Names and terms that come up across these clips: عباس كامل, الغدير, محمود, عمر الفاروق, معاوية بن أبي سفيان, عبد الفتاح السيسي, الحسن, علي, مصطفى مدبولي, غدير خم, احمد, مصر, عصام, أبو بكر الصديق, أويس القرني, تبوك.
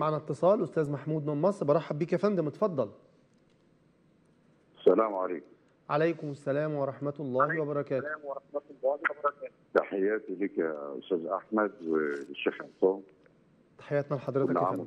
معنا اتصال استاذ محمود من مصر. برحب بيك يا فندم، اتفضل. السلام عليكم. عليكم السلام ورحمه الله وبركاته. تحياتي لك يا استاذ احمد والشيخ عصام. تحياتنا لحضرتك يا فندم.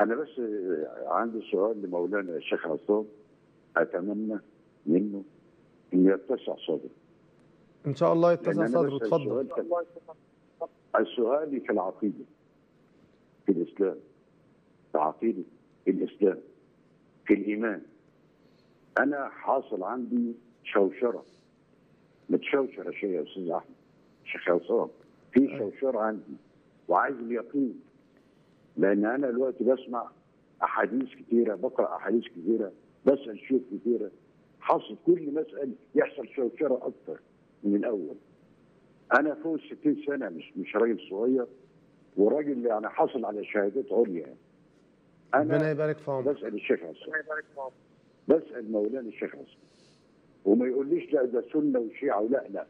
انا بس عندي سؤال لمولانا الشيخ عصام، اتمنى منه ان يتسع صدره. ان شاء الله يتسع صدره. اتفضل. السؤال في العقيده، في الاسلام، في عقيده الاسلام، في الايمان. انا حاصل عندي شوشره، متشوشره شيء يا استاذ احمد شيخ عصام، في شوشره عندي وعايز اليقين، لان انا دلوقتي بسمع احاديث كثيره، بقرا احاديث كثيره، بسال شيوخ كثيره، حاصل كل مسألة يحصل شوشره اكثر من الاول. أنا فوق 60 سنة، مش راجل صغير، وراجل يعني حاصل على شهادات عليا يعني. ربنا يبارك في عمرك. بسأل الشيخ عصام، بسأل مولانا الشيخ عصام، وما يقوليش لا ده سنة وشيعة ولا لا،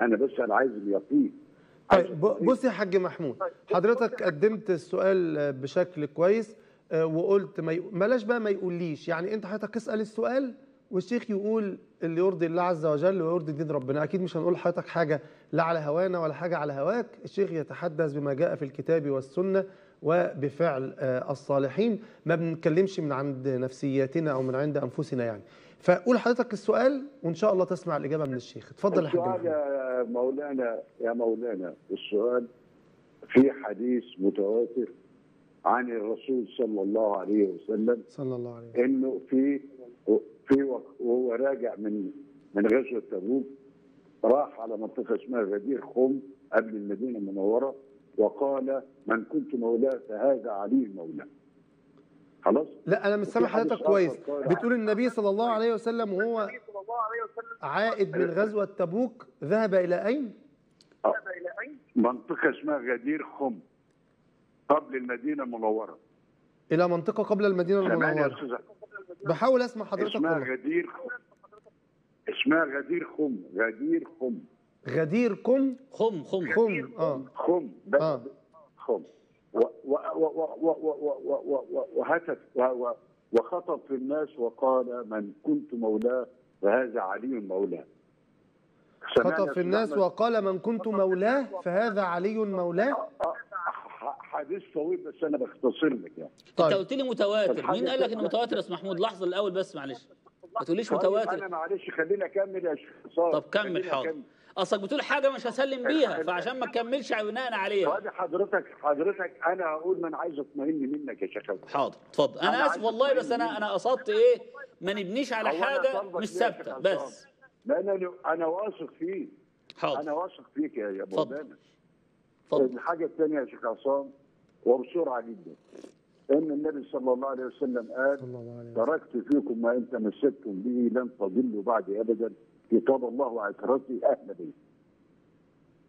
أنا بسأل عايز اليقين. طيب بص يا حاج محمود، حضرتك قدمت السؤال بشكل كويس وقلت بلاش بقى ما يقوليش، يعني أنت حضرتك اسأل السؤال والشيخ يقول اللي يرضي الله عز وجل ويرضي دين ربنا. اكيد مش هنقول لحضرتك حاجه لا على هوانا ولا حاجه على هواك، الشيخ يتحدث بما جاء في الكتاب والسنه وبفعل الصالحين، ما بنتكلمش من عند نفسياتنا او من عند انفسنا يعني. فقول حضرتك السؤال وان شاء الله تسمع الاجابه من الشيخ. اتفضل يا حاج محمد. يا مولانا، السؤال في حديث متواتر عن الرسول صلى الله عليه وسلم انه في وهو راجع من غزوه تبوك، راح على منطقه اسمها غدير خم قبل المدينه المنوره، وقال من كنت مولاه فهذا علي المولى. خلاص؟ لا انا مش سامع حضرتك كويس. بتقول النبي صلى الله عليه وسلم وهو عائد من غزوه تبوك ذهب الى اين؟ منطقه اسمها غدير خم قبل المدينه المنوره. الى منطقه قبل المدينه المنوره. بحاول اسمع حضرتك. اسمها غدير خم. اسمها غدير خم. غدير خم. غدير كم؟ خم خم خم اه خم خم. وهتف وخطب في الناس وقال من كنت مولاه فهذا علي مولاه. خطب في الناس وقال من كنت مولاه فهذا علي مولاه. حديث طويل بس انا بختصر لك يعني. طيب. انت قلت لي متواتر، مين قال لك انه متواتر يا استاذ محمود؟ لحظه الاول بس معلش، ما تقوليش متواتر. انا معلش خليني اكمل يا شيخ. طب كمل حاضر. اصلك بتقول حاجه مش هسلم بيها، فعشان ما تكملش بناء عليها. وادي حضرتك انا هقول ما انا عايز اطمئن منك يا شيخ. حاضر اتفضل. انا اسف والله، بس انا قصدت ايه، ما نبنيش على حاجه مش ثابته بس. لا انا واثق فيك. حاضر. انا واثق فيك يا ابو عباده. الحاجة الثانية يا شيخ عصام وبسرعة جدا، إن النبي صلى الله عليه وسلم قال تركت فيكم ما إن تمسكتم به لن تضلوا بعدي أبدا، كتاب الله وعترتي أهل بيتي.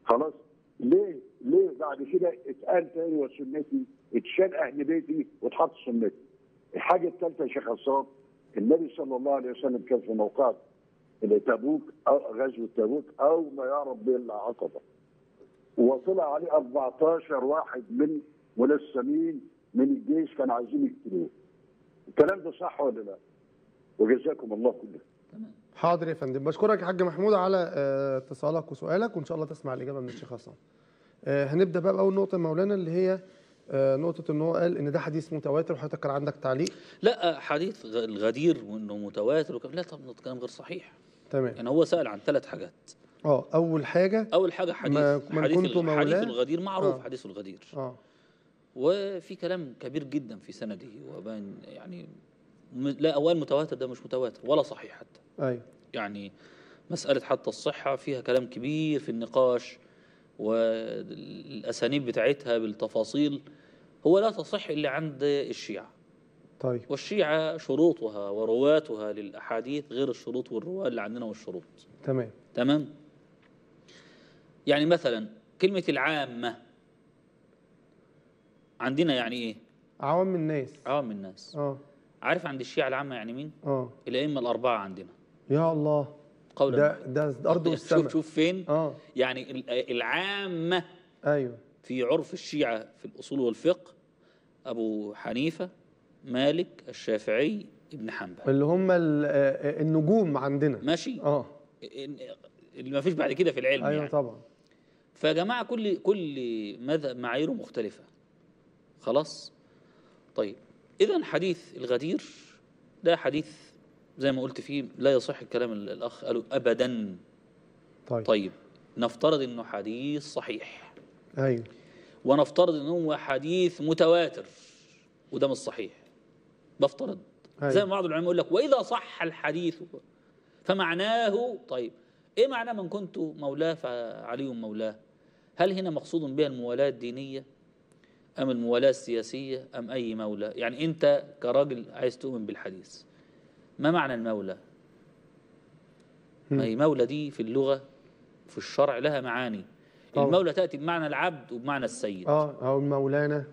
خلاص؟ ليه بعد كده اتقال تاني وسنتي، اتشال أهل بيتي واتحط سنتي. الحاجة الثالثة يا شيخ عصام، النبي صلى الله عليه وسلم كان في موقع تبوك أو غزوة تبوك أو ما يعرف بالعقبة، وطلع عليه 14 واحد من ملثمين من الجيش كانوا عايزين يقتلوه. الكلام ده صح ولا لا؟ وجزاكم الله كله. حاضر يا فندم، بشكرك يا حاج محمود على اتصالك وسؤالك، وان شاء الله تسمع الاجابه من الشيخ عصام. هنبدا بقى باول نقطه مولانا، اللي هي نقطة ان هو قال ان ده حديث متواتر وحضرتك كان عندك تعليق. لا حديث الغدير وانه متواتر لا طبعا كلام غير صحيح. تمام. يعني هو سأل عن ثلاث حاجات. اول حاجه حديث الغدير معروف. حديث الغدير وفي كلام كبير جدا في سنده، وبان يعني لا اوان متواتر، ده مش متواتر ولا صحيح حتى. ايوه يعني مساله حتى الصحه فيها كلام كبير في النقاش والاسانيد بتاعتها بالتفاصيل. هو لا تصح الا عند الشيعة. طيب. والشيعة شروطها ورواتها للاحاديث غير الشروط والرواة اللي عندنا والشروط. تمام. يعني مثلا كلمة العامة عندنا يعني ايه؟ عوام الناس. عارف عند الشيعة العامة يعني مين؟ الأئمة الأربعة عندنا. يا الله. قولا ده أرض والسماء. شوف فين؟ يعني العامة. أيوه. في عرف الشيعة في الأصول والفقه أبو حنيفة، مالك، الشافعي، ابن حنبل، اللي هم النجوم عندنا، ماشي، اللي ما فيش بعد كده في العلم. أيوة يعني طبعا. فجماعة كل مذهب معاييره مختلفة، خلاص. طيب إذن حديث الغدير ده حديث زي ما قلت فيه لا يصح الكلام الأخ قالوا أبدا. طيب نفترض أنه حديث صحيح، أيوة، ونفترض أنه حديث متواتر، وده مش صحيح، بفترض. أيوة. زي ما بعض العلماء يقول لك وإذا صح الحديث فمعناه. طيب إيه معنى من كنت مولاه فعلي مولاه؟ هل هنا مقصود بها الموالاة الدينية أم الموالاة السياسية أم أي مولى؟ يعني أنت كراجل عايز تؤمن بالحديث، ما معنى المولى؟ أي مولى دي في اللغة في الشرع لها معاني. المولى تأتي بمعنى العبد وبمعنى السيد، أو المولانا.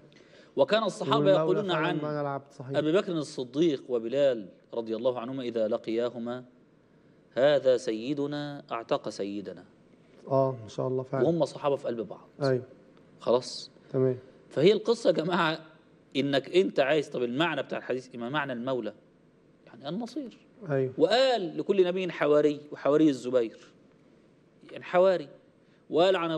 وكان الصحابة يقولون عن أبي بكر الصديق وبلال رضي الله عنهما إذا لقياهما: هذا سيدنا أعتق سيدنا. إن شاء الله فعلا. وهم صحابة في قلب بعض. أيوة. خلاص. تمام. فهي القصة يا جماعة إنك أنت عايز، طب المعنى بتاع الحديث إيه؟ ما معنى المولى؟ يعني النصير. أيوة. وقال لكل نبي حواري، وحواري الزبير، يعني حواري. وقال عن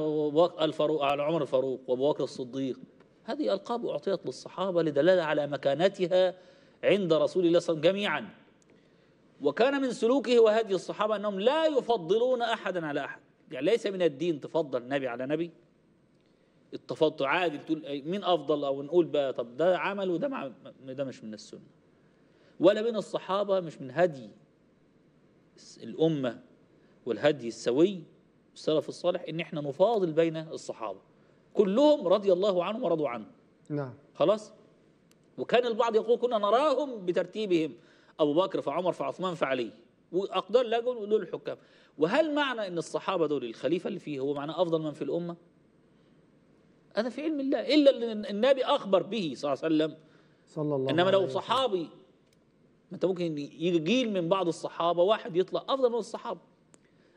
الفاروق، على عمر الفاروق وأبو بكر الصديق. هذه ألقاب أعطيت للصحابة لدلالة على مكانتها عند رسول الله صلى الله عليه وسلم جميعا. وكان من سلوكه وهدي الصحابة أنهم لا يفضلون أحدا على أحد، يعني ليس من الدين تفضل نبي على نبي. التفضل عادي تقول مين أفضل، أو نقول بقى طب ده عمل وده، ده مش من السنة ولا بين الصحابة، مش من هدي الأمة والهدي السوي السلف الصالح إن إحنا نفاضل بين الصحابة كلهم رضي الله عنهم ورضوا عنه. نعم. خلاص. وكان البعض يقول كنا نراهم بترتيبهم: أبو بكر فعمر فعثمان فعلي، وأقدار لجل دول الحكام. وهل معنى أن الصحابة دول الخليفة اللي فيه هو معنى أفضل من في الأمة؟ هذا في علم الله، إلا اللي النبي أخبر به صلى الله عليه وسلم. إنما لو صحابي، ما أنت ممكن يجي جيل من بعض الصحابة واحد يطلع أفضل من الصحابة،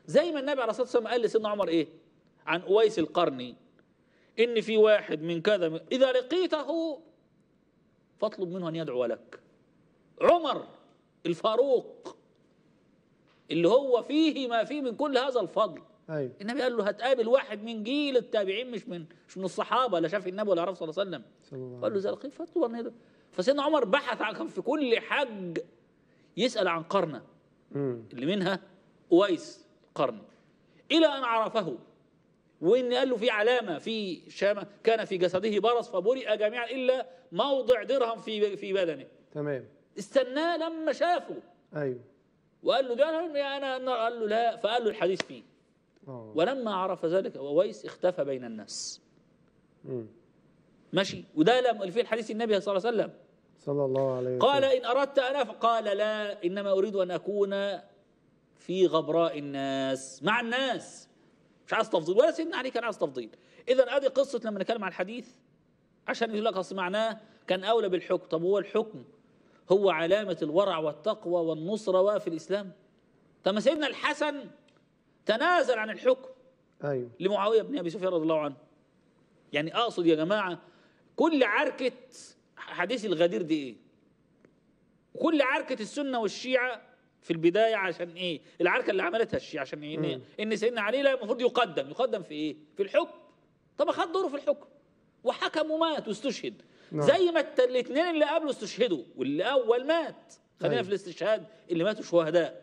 زي ما النبي عليه الصلاة والسلام قال لسيدنا عمر إيه عن أويس القرني: إن في واحد من كذا إذا لقيته فاطلب منه أن يدعو لك. عمر الفاروق اللي هو فيه ما فيه من كل هذا الفضل. أيوة. النبي قال له هتقابل واحد من جيل التابعين، مش من الصحابة، لا شاف النبي ولا عرف صلى الله عليه وسلم. قال له إذا لقيت فاطلب أن يدعو. فسيدنا عمر بحث عن في كل حج يسأل عن قرنة اللي منها أويس القرني، إلى أن عرفه، وإن قال له في علامة في شامة كان في جسده برص فبرئ جميعا إلا موضع درهم في بدنه. تمام. استناه لما شافه. أيوه. وقال له درهم يا أنا، قال له لا، فقال له الحديث فيه. ولما عرف ذلك أويس اختفى بين الناس. ماشي. وده لما في الحديث النبي صلى الله عليه وسلم قال: إن أردت أنا، فقال: لا، إنما أريد أن أكون في غبراء الناس، مع الناس، مش عايز تفضيل. ولا سيدنا علي كان عايز تفضيل. إذا أدي قصة لما نتكلم عن الحديث، عشان يقول لك أصل معناه كان أولى بالحكم. طب هو الحكم هو علامة الورع والتقوى والنصرة وفي الإسلام. طب سيدنا الحسن تنازل عن الحكم. أيوه. لمعاوية بن أبي سفيان رضي الله عنه. يعني أقصد يا جماعة كل عركة حديث الغدير دي إيه؟ وكل عركة السنة والشيعة في البداية عشان إيه؟ العركة اللي عملتها الشيعة عشان إيه؟ إن سيدنا علي لا المفروض يقدم في إيه؟ في الحكم. طب أخذ دوره في الحكم وحكم ومات واستشهد. نعم. زي ما الاثنين اللي قبله استشهدوا، واللي أول مات. خلينا في الاستشهاد اللي ماتوا شهداء.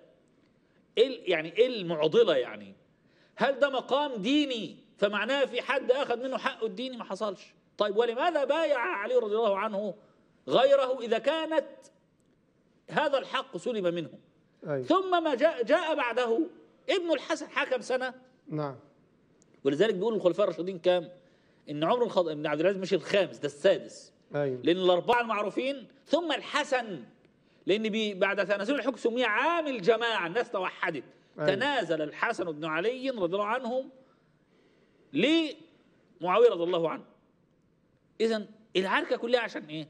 يعني إيه المعضلة يعني؟ هل ده مقام ديني فمعناه في حد أخذ منه حقه الديني؟ ما حصلش. طيب ولماذا بايع علي رضي الله عنه غيره إذا كانت هذا الحق سلب منه؟ أيوة. ثم ما جاء بعده ابن الحسن حكم سنة. نعم. ولذلك بيقول الخلفاء الراشدين كام؟ إن عمر بن عبد العزيز مش الخامس، ده السادس. أيوة. لأن الأربعة المعروفين ثم الحسن، لأن بعد تنازل الحكم سمي عام الجماعة، الناس توحدت. أيوة. تنازل الحسن بن علي رضي الله عنهم لمعاوية رضي الله عنه. إذن العركة كلها عشان إيه؟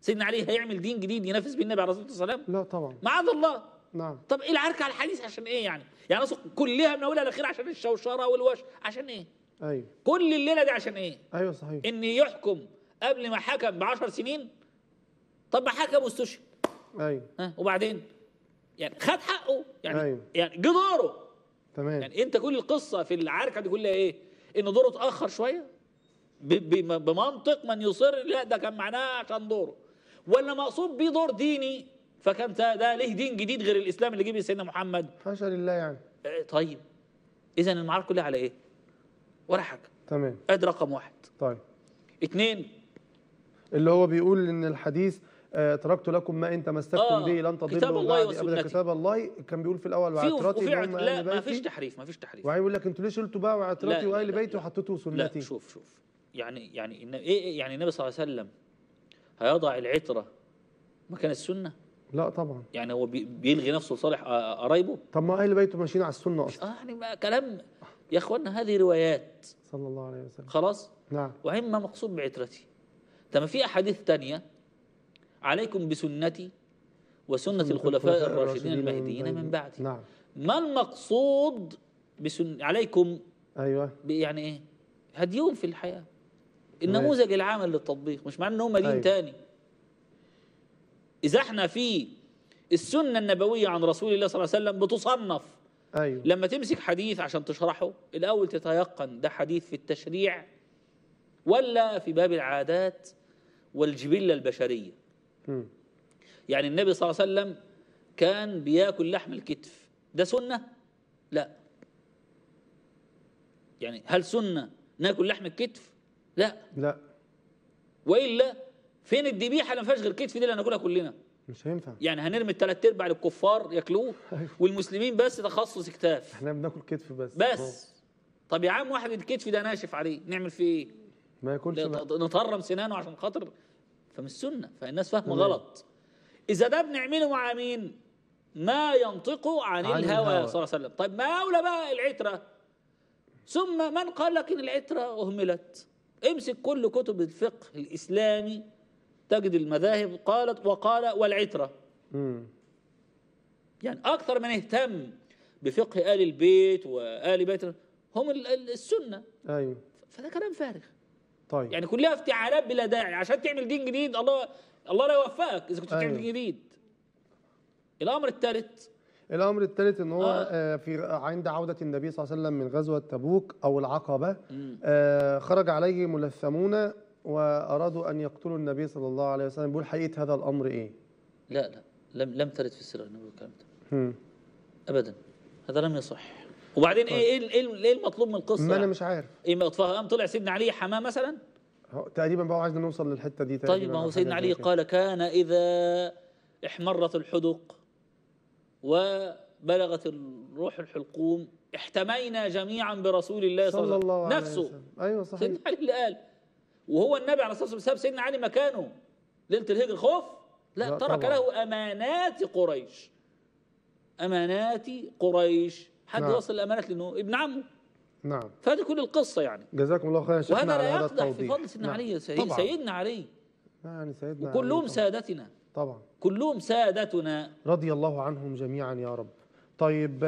سيدنا علي هيعمل دين جديد ينافس بيه النبي عليه الصلاه والسلام؟ لا طبعا، معاذ الله. نعم. طب ايه العركه على الحديث عشان ايه يعني؟ يعني كلها من اولها لاخرها عشان الشوشره والوش، عشان ايه؟ ايوه كل الليله دي عشان ايه؟ ايوه صحيح. ان يحكم قبل ما حكم ب 10 سنين. طب ما حكم واستشهد. ايوه وبعدين يعني خد حقه يعني أيوه. يعني جه دوره تمام. يعني انت كل القصه في العركه دي كلها ايه؟ ان دوره اتاخر شويه بمنطق من يصر لا ده كان معناه عشان دوره، ولا مقصود بيه دور ديني فكان ده ليه دين جديد غير الاسلام اللي جه بيه سيدنا محمد؟ حاشا لله يعني. طيب اذا المعارك كلها على ايه؟ ولا حاجه. تمام. ادي رقم واحد. طيب. اثنين اللي هو بيقول ان الحديث تركت لكم ما ان تمسكتم به لن تضلوا كتاب الله وسنتي. كتاب الله كان بيقول في الاول واعتراتي لا مفيش تحريف مفيش تحريف. وبعدين يقول لك انتوا ليش قلتوا بقى واعتراتي واهل بيتي وحطيتوا سنتي؟ لا شوف يعني إن ايه يعني النبي صلى الله عليه وسلم هيضع العتره مكان السنه؟ لا طبعا. يعني هو بيلغي نفسه لصالح قرايبه؟ طب ما اهل بيته ماشيين على السنه اصلا. يعني ما كلام يا اخوانا هذه روايات صلى الله عليه وسلم. خلاص؟ نعم. وعما مقصود بعترتي. طب في احاديث ثانيه عليكم بسنتي وسنه الخلفاء الراشدين المهديين من بعدي. نعم. ما المقصود بسن عليكم؟ ايوه يعني ايه؟ هديهم في الحياه. النموذج العام للتطبيق، مش معنى ان هم دين تاني. إذا احنا في السنة النبوية عن رسول الله صلى الله عليه وسلم بتصنف. أيوة. لما تمسك حديث عشان تشرحه الأول تتيقن ده حديث في التشريع ولا في باب العادات والجبلة البشرية. يعني النبي صلى الله عليه وسلم كان بياكل لحم الكتف، ده سنة؟ لا. يعني هل سنة ناكل لحم الكتف؟ لا. لا. وإلا فين الذبيحه اللي ما فيهاش غير كتف دي اللي هناكلها كلنا؟ مش هينفع. يعني هنرمي الثلاث ارباع للكفار ياكلوه والمسلمين بس تخصص كتاف. احنا بناكل كتف بس. طب يا عم واحد الكتف ده ناشف عليه، نعمل فيه ايه؟ ما ياكلش بقى. نطرم سنانه عشان خاطر فمش سنه، فالناس فاهمه غلط. اذا ده بنعمله مع مين؟ ما ينطقوا عن الهوى صلى الله عليه وسلم. طيب ما اولى بقى العتره. ثم من قال لك ان العتره اهملت؟ امسك كل كتب الفقه الاسلامي تجد المذاهب قالت وقال والعترة. يعني أكثر من اهتم بفقه آل البيت وآل بيت هم السنة. أيوه. فده كلام فارغ. طيب. يعني كلها افتعالات بلا داعي عشان تعمل دين جديد. الله لا يوفقك إذا كنت تعمل دين جديد. الأمر الثالث إن هو في عند عودة النبي صلى الله عليه وسلم من غزوة تبوك أو العقبة خرج عليه ملثمون وأرادوا أن يقتلوا النبي صلى الله عليه وسلم. بيقول حقيقة هذا الأمر إيه؟ لا لم ترد في السيرة النبوية الكلام ده أبدا، هذا لم يصح. وبعدين إيه المطلوب من القصة؟ ما أنا مش عارف. إيه مطلوب؟ طلع سيدنا علي حماه مثلا؟ تقريبا بقى عايزين نوصل للحتة دي تقريبا. طيب ما هو سيدنا علي قال كان إذا احمرت الحدق وبلغت الروح الحلقوم احتمينا جميعا برسول الله صلى الله عليه وسلم نفسه. أيوه صحيح. سيدنا علي اللي قال، وهو النبي عليه الصلاة والسلام ساب سيدنا علي مكانه ليلة الهجر خوف؟ لا ترك طبعا. له أمانات قريش حد يوصل الأمانات لأنه ابن عمه. نعم. فهذه كل القصة يعني. جزاكم الله خير يا شيخنا. وهذا لا يقدح في فضل سيدنا علي. سيدنا علي يعني سيدنا وكلهم علي سادتنا. طبعا كلهم سادتنا رضي الله عنهم جميعا يا رب. طيب